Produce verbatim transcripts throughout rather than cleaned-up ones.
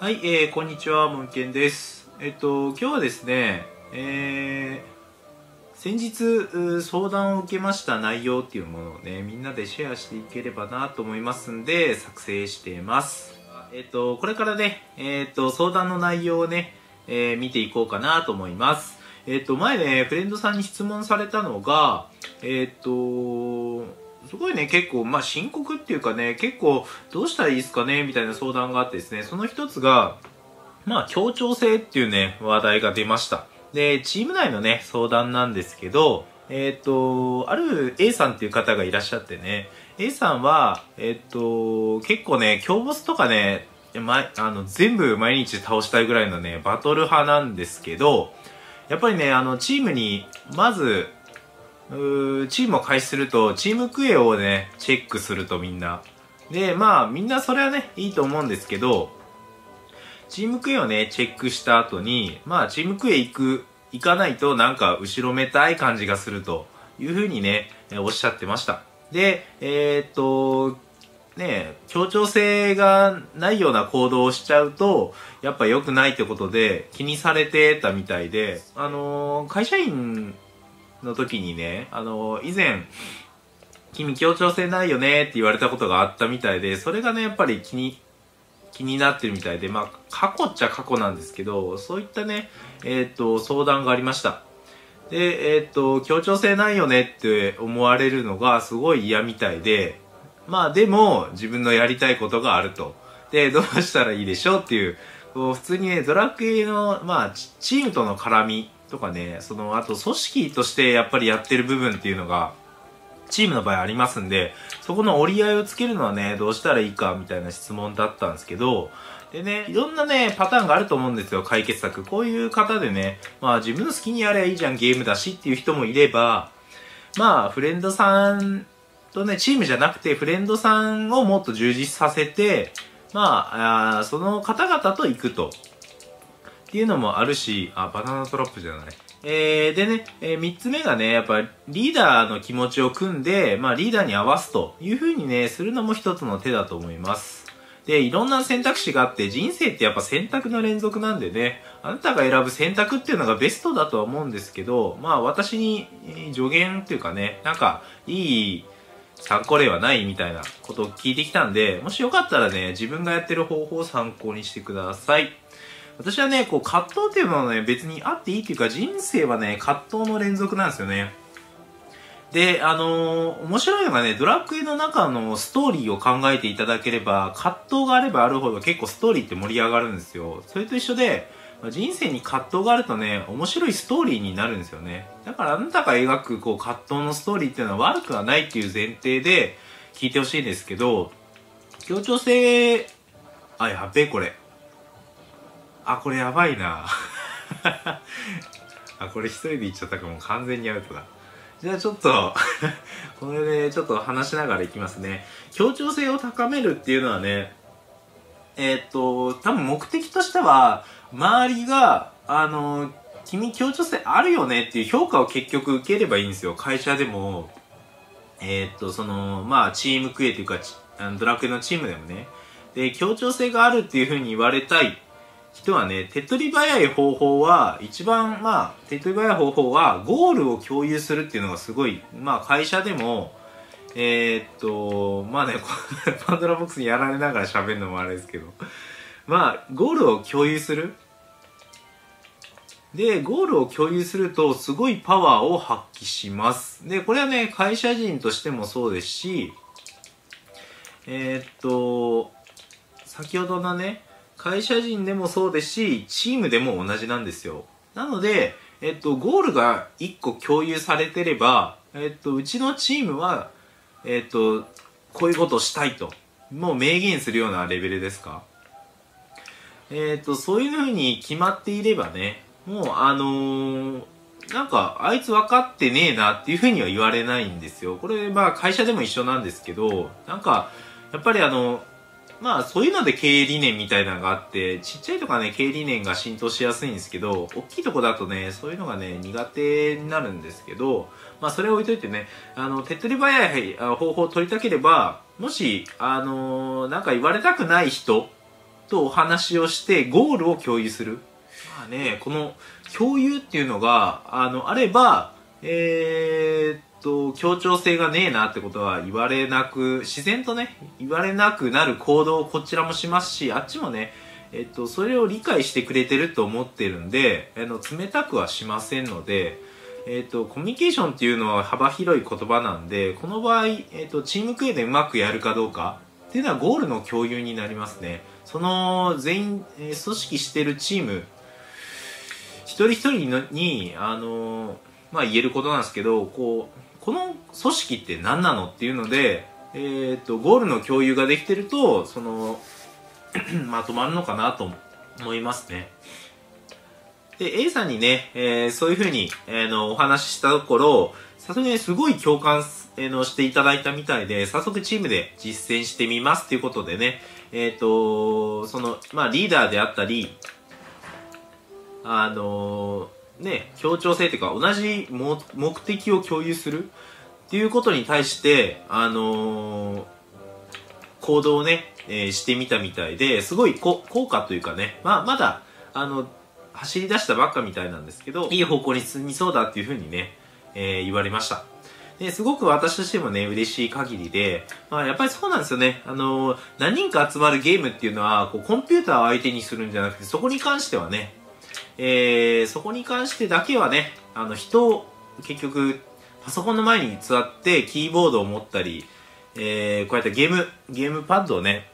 はい、えー、こんにちは、もんけんです。えっと、今日はですね、えー、先日相談を受けました内容っていうものをね、みんなでシェアしていければなと思いますんで、作成しています。えっと、これからね、えっと、相談の内容をね、えー、見ていこうかなと思います。えっと、前ね、フレンドさんに質問されたのが、えっと、すごいね、結構、まあ、深刻っていうかね、結構、どうしたらいいですかね、みたいな相談があってですね、その一つが、まあ、協調性っていうね、話題が出ました。で、チーム内のね、相談なんですけど、えっと、ある A さんっていう方がいらっしゃってね、A さんは、えっと、結構ね、強ボスとかね、ま、あの、全部毎日倒したいぐらいのね、バトル派なんですけど、やっぱりね、あの、チームに、まず、うーチームを開始すると、チームクエをね、チェックするとみんな。で、まあ、みんなそれはね、いいと思うんですけど、チームクエをね、チェックした後に、まあ、チームクエ行く、行かないとなんか後ろめたい感じがするというふうにね、おっしゃってました。で、えー、っと、ね、協調性がないような行動をしちゃうと、やっぱ良くないってことで気にされてたみたいで、あのー、会社員、の時にね、あのー、以前、君協調性ないよねって言われたことがあったみたいで、それがね、やっぱり気に、気になってるみたいで、まあ、過去っちゃ過去なんですけど、そういったね、えー、っと、相談がありました。で、えー、っと、協調性ないよねって思われるのがすごい嫌みたいで、まあ、でも、自分のやりたいことがあると。で、どうしたらいいでしょうっていう、こう普通にね、ドラクエの、まあ、チームとの絡み、とかね、その、あと組織としてやっぱりやってる部分っていうのが、チームの場合ありますんで、そこの折り合いをつけるのはね、どうしたらいいかみたいな質問だったんですけど、でね、いろんなね、パターンがあると思うんですよ、解決策。こういう方でね、まあ自分の好きにやればいいじゃん、ゲームだしっていう人もいれば、まあフレンドさんとね、チームじゃなくてフレンドさんをもっと充実させて、まあ、あその方々と行くと。っていうのもあるし、あ、バナナトラップじゃない。えー、でね、えー、三つ目がね、やっぱリーダーの気持ちを組んで、まあリーダーに合わすという風にね、するのも一つの手だと思います。で、いろんな選択肢があって、人生ってやっぱ選択の連続なんでね、あなたが選ぶ選択っていうのがベストだとは思うんですけど、まあ私に助言っていうかね、なんかいい参考例はないみたいなことを聞いてきたんで、もしよかったらね、自分がやってる方法を参考にしてください。私はね、こう、葛藤っていうのはね、別にあっていいっていうか、人生はね、葛藤の連続なんですよね。で、あのー、面白いのがね、ドラクエの中のストーリーを考えていただければ、葛藤があればあるほど結構ストーリーって盛り上がるんですよ。それと一緒で、人生に葛藤があるとね、面白いストーリーになるんですよね。だからあなたが描く、こう、葛藤のストーリーっていうのは悪くはないっていう前提で聞いてほしいんですけど、協調性、あ、やっべえ、これ。あ、これやばいな。あ、これ一人で行っちゃったかも。完全にアウトだ。じゃあちょっと、これで、ね、ちょっと話しながら行きますね。協調性を高めるっていうのはね、えー、っと、多分目的としては、周りが、あの、君協調性あるよねっていう評価を結局受ければいいんですよ。会社でも、えー、っと、その、まあ、チームクエというか、あのドラクエのチームでもね、で、協調性があるっていうふうに言われたい。人はね、手っ取り早い方法は、一番、まあ、手っ取り早い方法は、ゴールを共有するっていうのがすごい、まあ、会社でも、えー、っと、まあね、パンドラボックスにやられながら喋るのもあれですけど、まあ、ゴールを共有する。で、ゴールを共有すると、すごいパワーを発揮します。で、これはね、会社人としてもそうですし、えー、っと、先ほどのね、会社人でもそうですし、チームでも同じなんですよ。なので、えっと、ゴールがいっこ共有されてれば、えっと、うちのチームは、えっと、こういうことをしたいと、もう明言するようなレベルですか。えっと、そういう風に決まっていればね、もうあのー、なんか、あいつ分かってねえなっていう風には言われないんですよ。これ、まあ、会社でも一緒なんですけど、なんか、やっぱりあの、まあそういうので経営理念みたいなのがあって、ちっちゃいとかね、経営理念が浸透しやすいんですけど、大きいとこだとね、そういうのがね、苦手になるんですけど、まあそれを置いといてね、あの、手っ取り早い方法を取りたければ、もし、あのー、なんか言われたくない人とお話をしてゴールを共有する。まあね、この共有っていうのが あの、あれば、えー、っと協調性がねえなってことは言われなく、自然とね言われなくなる行動をこちらもしますし、あっちもね、えっとそれを理解してくれてると思ってるんで、あの冷たくはしませんので、えっとコミュニケーションっていうのは幅広い言葉なんで、この場合、えっとチームクエでうまくやるかどうかっていうのはゴールの共有になりますね。その全員、えー、組織してるチーム一人一人のに、あのーまあ、言えることなんですけど、こうこの組織って何なのっていうので、えー、っとゴールの共有ができてるとそのまとまるのかなと思いますね。で A さんにね、えー、そういうふうに、えー、のお話ししたところ、早速ねすごい共感す、えー、のしていただいたみたいで、早速チームで実践してみますということでね、えー、っとそのまあリーダーであったり、あのー、ね協調性というか同じも目的を共有するっていうことに対して、あのー、行動をね、えー、してみたみたいで、すごいこ効果というかね、まあ、まだあの走り出したばっかみたいなんですけど、いい方向に進みそうだっていうふうにね、えー、言われました。ですごく私としてもね嬉しい限りで、まあ、やっぱりそうなんですよね、あのー、何人か集まるゲームっていうのはこうコンピューターを相手にするんじゃなくて、そこに関してはね、えー、そこに関してだけはね、あの人を結局パソコンの前に座ってキーボードを持ったり、えー、こうやってゲームゲームパッドをね、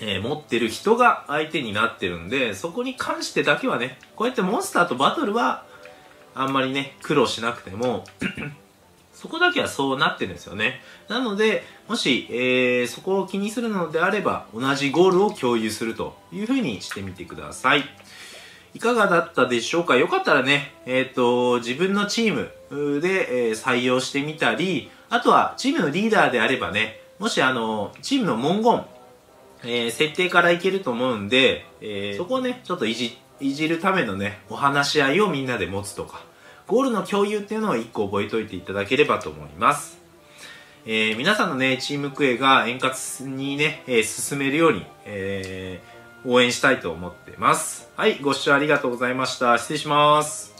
えー、持ってる人が相手になってるんで、そこに関してだけはね、こうやってモンスターとバトルはあんまりね苦労しなくてもそこだけはそうなってるんですよね。なのでもし、えー、そこを気にするのであれば、同じゴールを共有するというふうにしてみてください。いかがだったでしょうか。よかったらね、えーと、自分のチームで、えー、採用してみたり、あとはチームのリーダーであればね、もしあのチームの文言、えー、設定からいけると思うんで、えー、そこをねちょっといじ、いじるためのねお話し合いをみんなで持つとか、ゴールの共有っていうのを一個覚えといていただければと思います。えー、皆さんのねチームクエが円滑にね、えー、進めるように、えー応援したいと思ってます。はい、ご視聴ありがとうございました。失礼します。